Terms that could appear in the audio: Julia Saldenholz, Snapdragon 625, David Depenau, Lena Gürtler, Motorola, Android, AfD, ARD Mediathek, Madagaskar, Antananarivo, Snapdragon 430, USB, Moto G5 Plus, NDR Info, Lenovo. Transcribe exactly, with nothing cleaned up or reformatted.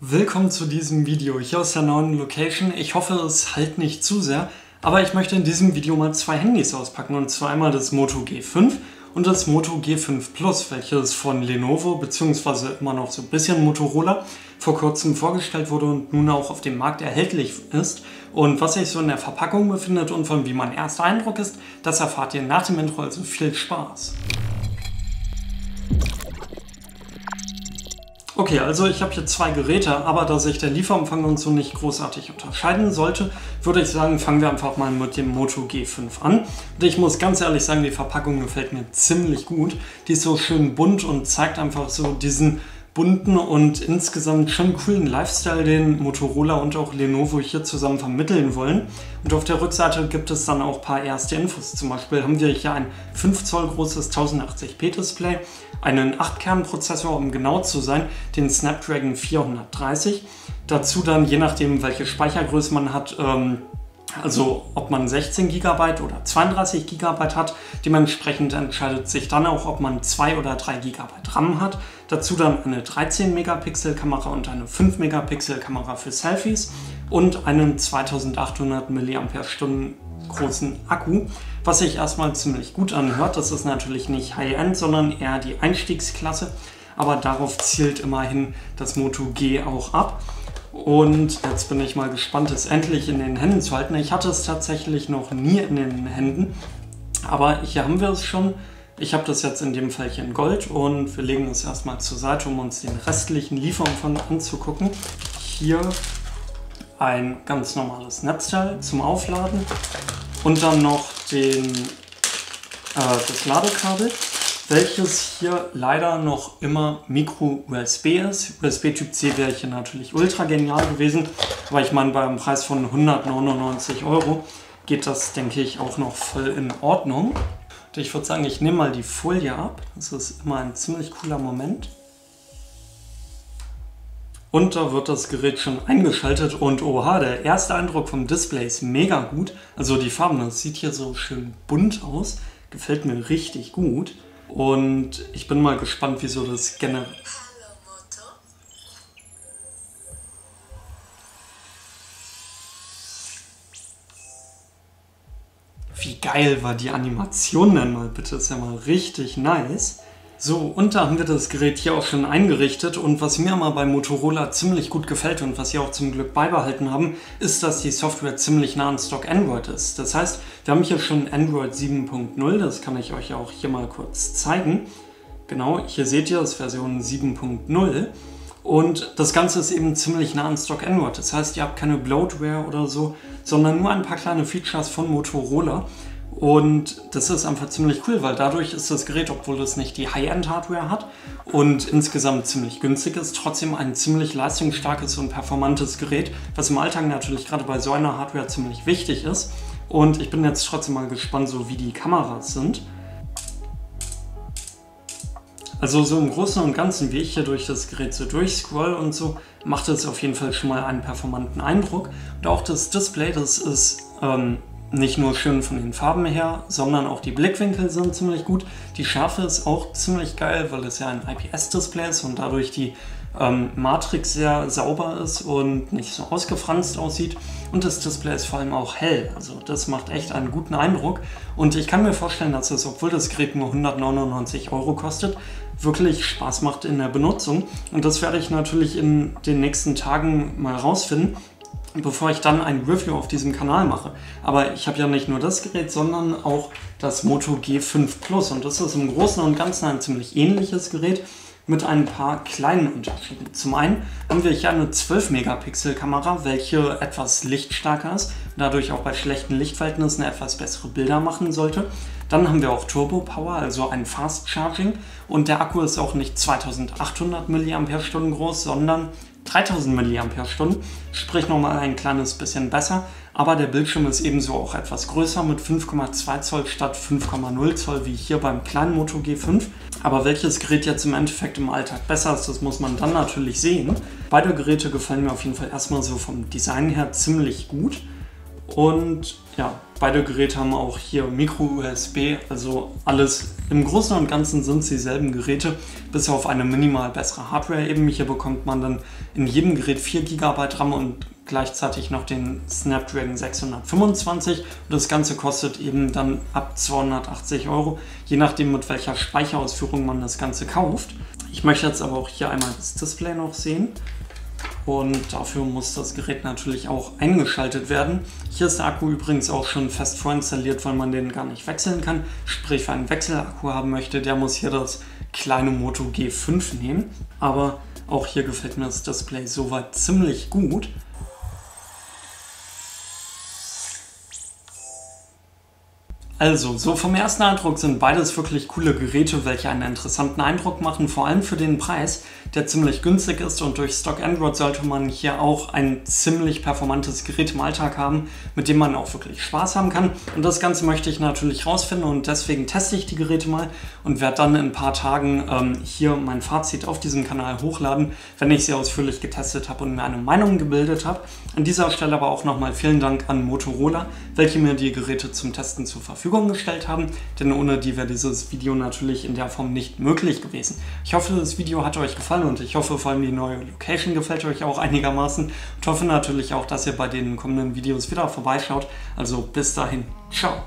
Willkommen zu diesem Video hier aus der neuen Location. Ich hoffe, es halt nicht zu sehr, aber ich möchte in diesem Video mal zwei Handys auspacken, und zwar einmal das Moto G fünf und das Moto G fünf Plus, welches von Lenovo bzw. immer noch so ein bisschen Motorola vor kurzem vorgestellt wurde und nun auch auf dem Markt erhältlich ist. Und was sich so in der Verpackung befindet und von wie mein erster Eindruck ist, das erfahrt ihr nach dem Intro, also viel Spaß! Okay, also ich habe hier zwei Geräte, aber da sich der Lieferumfang und so nicht großartig unterscheiden sollte, würde ich sagen, fangen wir einfach mal mit dem Moto G fünf an. Und ich muss ganz ehrlich sagen, die Verpackung gefällt mir ziemlich gut. Die ist so schön bunt und zeigt einfach so diesen bunten und insgesamt schon coolen Lifestyle, den Motorola und auch Lenovo hier zusammen vermitteln wollen. Und auf der Rückseite gibt es dann auch ein paar erste Infos. Zum Beispiel haben wir hier ein fünf Zoll großes tausendachtzig p Display, einen acht Kern Prozessor, um genau zu sein, den Snapdragon vierhundertdreißig. Dazu dann, je nachdem welche Speichergröße man hat, ähm, also ob man sechzehn Gigabyte oder zweiunddreißig Gigabyte hat, dementsprechend entscheidet sich dann auch, ob man zwei oder drei Gigabyte RAM hat. Dazu dann eine dreizehn Megapixel Kamera und eine fünf Megapixel Kamera für Selfies und einen zweitausendachthundert Milliampere-Stunden großen Akku, was sich erstmal ziemlich gut anhört. Das ist natürlich nicht High-End, sondern eher die Einstiegsklasse, aber darauf zielt immerhin das Moto G auch ab. Und jetzt bin ich mal gespannt, es endlich in den Händen zu halten. Ich hatte es tatsächlich noch nie in den Händen, aber hier haben wir es schon. Ich habe das jetzt in dem Fall hier in Gold und wir legen es erstmal zur Seite, um uns den restlichen Lieferumfang anzugucken. Hier ein ganz normales Netzteil zum Aufladen und dann noch den, äh, das Ladekabel, welches hier leider noch immer Micro U S B ist. U S B Typ C wäre hier natürlich ultra genial gewesen, aber ich meine, bei einem Preis von hundertneunundneunzig Euro geht das, denke ich, auch noch voll in Ordnung. Und ich würde sagen, ich nehme mal die Folie ab. Das ist immer ein ziemlich cooler Moment. Und da wird das Gerät schon eingeschaltet und oha, der erste Eindruck vom Display ist mega gut. Also die Farben, das sieht hier so schön bunt aus. Gefällt mir richtig gut. Und ich bin mal gespannt, wieso das generell... Wie geil war die Animation denn mal bitte? Ist ja mal richtig nice. So, und da haben wir das Gerät hier auch schon eingerichtet, und was mir mal bei Motorola ziemlich gut gefällt und was sie auch zum Glück beibehalten haben, ist, dass die Software ziemlich nah an Stock Android ist. Das heißt, wir haben hier schon Android sieben Punkt null, das kann ich euch ja auch hier mal kurz zeigen. Genau, hier seht ihr, das ist Version sieben Punkt null. Und das Ganze ist eben ziemlich nah an Stock Android. Das heißt, ihr habt keine Bloatware oder so, sondern nur ein paar kleine Features von Motorola. Und das ist einfach ziemlich cool, weil dadurch ist das Gerät, obwohl es nicht die High-End-Hardware hat und insgesamt ziemlich günstig ist, trotzdem ein ziemlich leistungsstarkes und performantes Gerät, was im Alltag natürlich gerade bei so einer Hardware ziemlich wichtig ist. Und ich bin jetzt trotzdem mal gespannt, so wie die Kameras sind. Also so im Großen und Ganzen, wie ich hier durch das Gerät so durchscroll und so, macht es auf jeden Fall schon mal einen performanten Eindruck. Und auch das Display, das ist ähm, nicht nur schön von den Farben her, sondern auch die Blickwinkel sind ziemlich gut. Die Schärfe ist auch ziemlich geil, weil es ja ein I P S-Display ist und dadurch die ähm, Matrix sehr sauber ist und nicht so ausgefranst aussieht. Und das Display ist vor allem auch hell, also das macht echt einen guten Eindruck. Und ich kann mir vorstellen, dass es, obwohl das Gerät nur hundertneunundneunzig Euro kostet, wirklich Spaß macht in der Benutzung, und das werde ich natürlich in den nächsten Tagen mal rausfinden, bevor ich dann ein Review auf diesem Kanal mache. Aber ich habe ja nicht nur das Gerät, sondern auch das Moto G fünf Plus, und das ist im Großen und Ganzen ein ziemlich ähnliches Gerät mit ein paar kleinen Unterschieden. Zum einen haben wir hier eine zwölf Megapixel Kamera, welche etwas lichtstärker ist und dadurch auch bei schlechten Lichtverhältnissen etwas bessere Bilder machen sollte. Dann haben wir auch Turbo Power, also ein Fast Charging, und der Akku ist auch nicht zweitausendachthundert Milliampere Stunden groß, sondern dreitausend Milliampere Stunden, sprich nochmal ein kleines bisschen besser, aber der Bildschirm ist ebenso auch etwas größer mit fünf Komma zwei Zoll statt fünf Komma null Zoll wie hier beim kleinen Moto G fünf. Aber welches Gerät jetzt im Endeffekt im Alltag besser ist, das muss man dann natürlich sehen. Beide Geräte gefallen mir auf jeden Fall erstmal so vom Design her ziemlich gut, und ja, Beide Geräte haben auch hier Micro U S B, also alles im Großen und Ganzen sind es dieselben Geräte, bis auf eine minimal bessere Hardware eben. Hier bekommt man dann in jedem Gerät vier Gigabyte RAM und gleichzeitig noch den Snapdragon sechshundertfünfundzwanzig. Und das Ganze kostet eben dann ab zweihundertachtzig Euro, je nachdem mit welcher Speicherausführung man das Ganze kauft. Ich möchte jetzt aber auch hier einmal das Display noch sehen. Und dafür muss das Gerät natürlich auch eingeschaltet werden. Hier ist der Akku übrigens auch schon fest vorinstalliert, weil man den gar nicht wechseln kann. Sprich, wer einen Wechselakku haben möchte, der muss hier das kleine Moto G fünf nehmen. Aber auch hier gefällt mir das Display soweit ziemlich gut. Also, so vom ersten Eindruck sind beides wirklich coole Geräte, welche einen interessanten Eindruck machen, vor allem für den Preis, der ziemlich günstig ist, und durch Stock Android sollte man hier auch ein ziemlich performantes Gerät im Alltag haben, mit dem man auch wirklich Spaß haben kann. Und das Ganze möchte ich natürlich rausfinden und deswegen teste ich die Geräte mal und werde dann in ein paar Tagen ähm, hier mein Fazit auf diesem Kanal hochladen, wenn ich sie ausführlich getestet habe und mir eine Meinung gebildet habe. An dieser Stelle aber auch nochmal vielen Dank an Motorola, welche mir die Geräte zum Testen zur Verfügung gestellt haben, denn ohne die wäre dieses Video natürlich in der Form nicht möglich gewesen. Ich hoffe, das Video hat euch gefallen und ich hoffe, vor allem die neue Location gefällt euch auch einigermaßen und hoffe natürlich auch, dass ihr bei den kommenden Videos wieder vorbeischaut. Also bis dahin, ciao!